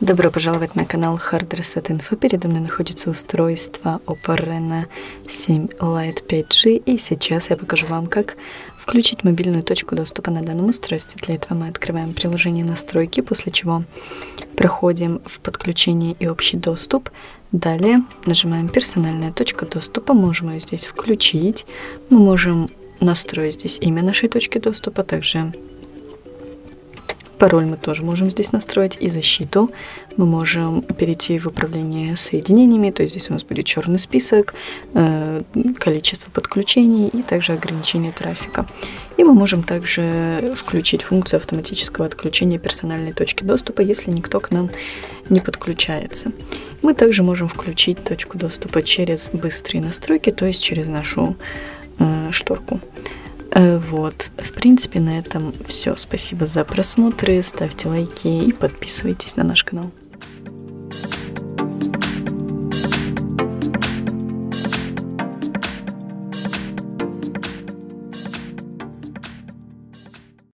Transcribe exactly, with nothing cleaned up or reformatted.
Добро пожаловать на канал Hard Reset Info. Передо мной находится устройство Oppo Reno семь Lite пять джи. И сейчас я покажу вам, как включить мобильную точку доступа на данном устройстве. Для этого мы открываем приложение «Настройки», после чего проходим в «Подключение и общий доступ». Далее нажимаем «Персональная точка доступа». Мы можем ее здесь включить. Мы можем настроить здесь имя нашей точки доступа, также пароль мы тоже можем здесь настроить, и защиту. Мы можем перейти в управление соединениями, то есть здесь у нас будет черный список, количество подключений и также ограничение трафика. И мы можем также включить функцию автоматического отключения персональной точки доступа, если никто к нам не подключается. Мы также можем включить точку доступа через быстрые настройки, то есть через нашу шторку. Вот, в принципе, на этом все. Спасибо за просмотры, ставьте лайки и подписывайтесь на наш канал.